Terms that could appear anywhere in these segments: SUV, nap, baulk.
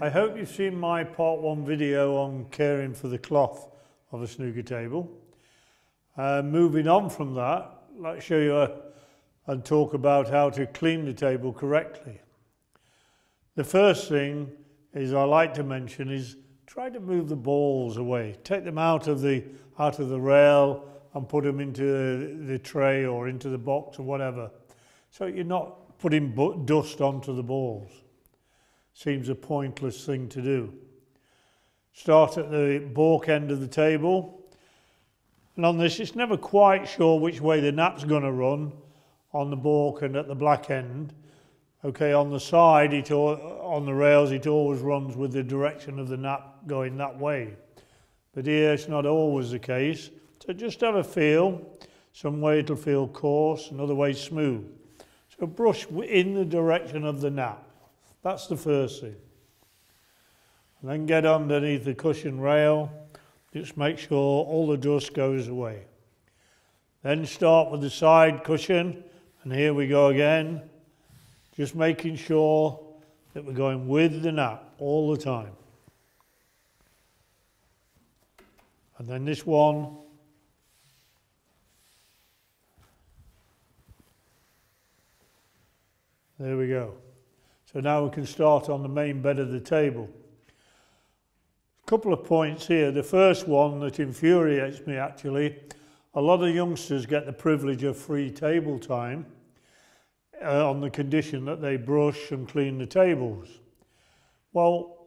I hope you've seen my part one video on caring for the cloth of a snooker table. Moving on from that, let's show you and talk about how to clean the table correctly. The first thing is I like to mention is try to move the balls away. Take them out of the rail and put them into the tray or into the box or whatever, so you're not putting dust onto the balls. Seems a pointless thing to do. Start at the baulk end of the table, and on this it's never quite sure which way the nap's going to run on the baulk and at the black end. Okay, on the side, on the rails, it always runs with the direction of the nap going that way. But here, it's not always the case. So just have a feel. Some way it'll feel coarse, another way smooth. So brush in the direction of the nap. That's the first thing. And then get underneath the cushion rail. Just make sure all the dust goes away. Then start with the side cushion. And here we go again. Just making sure that we're going with the nap all the time. And then this one. There we go. So now we can start on the main bed of the table. A couple of points here. The first one that infuriates me actually, a lot of youngsters get the privilege of free table time. On the condition that they brush and clean the tables. Well,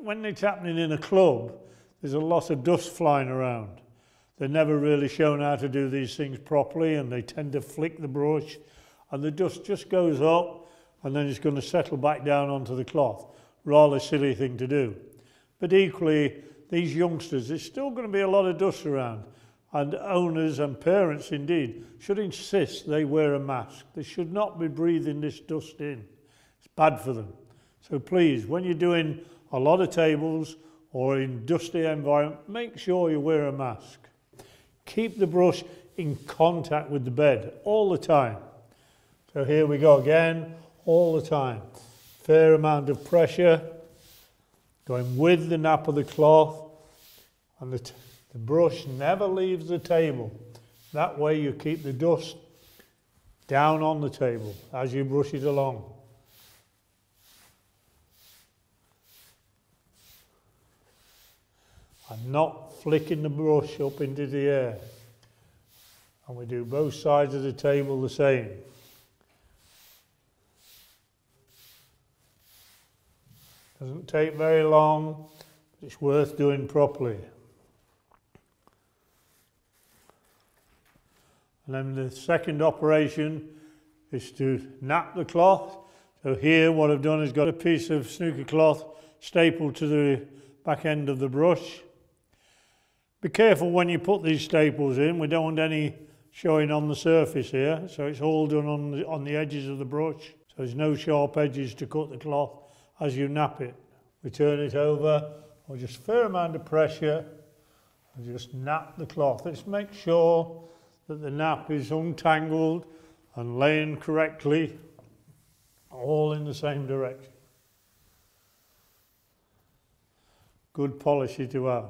when it's happening in a club, there's a lot of dust flying around. They're never really shown how to do these things properly, and they tend to flick the brush, and the dust just goes up, and then it's going to settle back down onto the cloth. Rather silly thing to do. But equally, these youngsters, there's still going to be a lot of dust around. And owners and parents indeed should insist they wear a mask. They should not be breathing this dust in. It's bad for them. So please, when you're doing a lot of tables or in dusty environment, make sure you wear a mask. Keep the brush in contact with the bed all the time. So here we go again, all the time. Fair amount of pressure, going with the nap of the cloth, and the brush never leaves the table. That way you keep the dust down on the table as you brush it along. I'm not flicking the brush up into the air. And we do both sides of the table the same. Doesn't take very long, but it's worth doing properly. And then the second operation is to nap the cloth. So here what I've done is got a piece of snooker cloth stapled to the back end of the brush. Be careful when you put these staples in. We don't want any showing on the surface here. So it's all done on the edges of the brush. So there's no sharp edges to cut the cloth as you nap it. We turn it over, or just fair amount of pressure, and just nap the cloth. Let's make sure that the nap is untangled and laying correctly, all in the same direction. Good policy to have.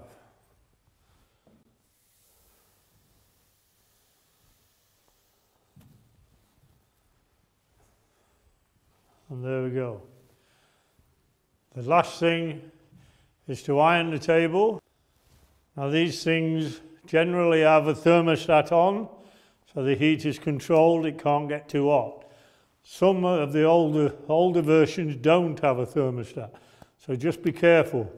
And there we go. The last thing is to iron the table. Now these things generally have a thermostat on, so the heat is controlled, it can't get too hot. Some of the older versions don't have a thermostat, so just be careful.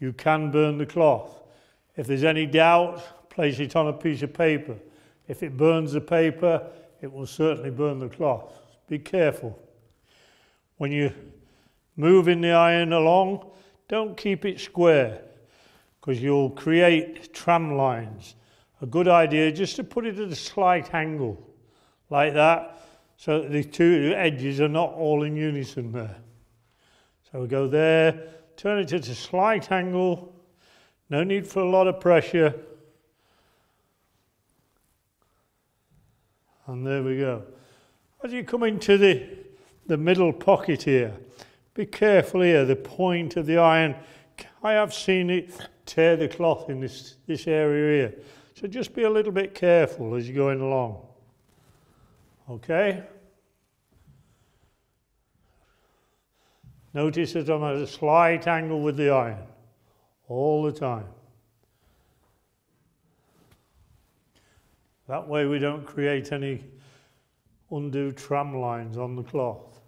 You can burn the cloth. If there's any doubt, place it on a piece of paper. If it burns the paper, it will certainly burn the cloth. Be careful. When you're moving the iron along, don't keep it square, because you'll create tram lines. A good idea just to put it at a slight angle, like that, so that the two edges are not all in unison there. So we go there, turn it at a slight angle, no need for a lot of pressure. And there we go. As you come into the middle pocket here, Be careful here, the point of the iron. I have seen it tear the cloth in this area here. So just be a little bit careful as you're going along. Okay? Notice that I'm at a slight angle with the iron all the time. That way we don't create any undue tram lines on the cloth.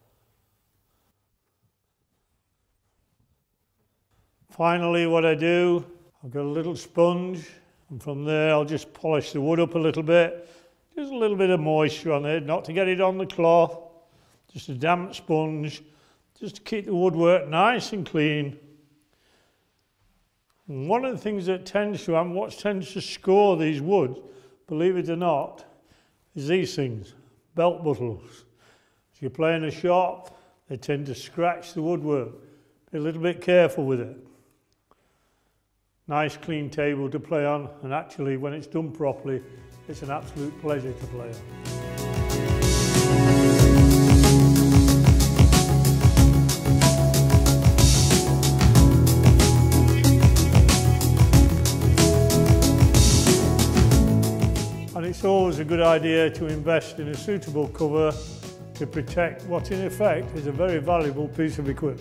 Finally, what I do, I've got a little sponge, and from there I'll just polish the wood up a little bit. Just a little bit of moisture on there, not to get it on the cloth, just a damp sponge, just to keep the woodwork nice and clean. And one of the things that tends to happen, what tends to score these woods, believe it or not, is these things, belt buckles. If you play in a shop, they tend to scratch the woodwork. Be a little bit careful with it. Nice clean table to play on, and actually when it's done properly it's an absolute pleasure to play on. And it's always a good idea to invest in a suitable cover to protect what in effect is a very valuable piece of equipment.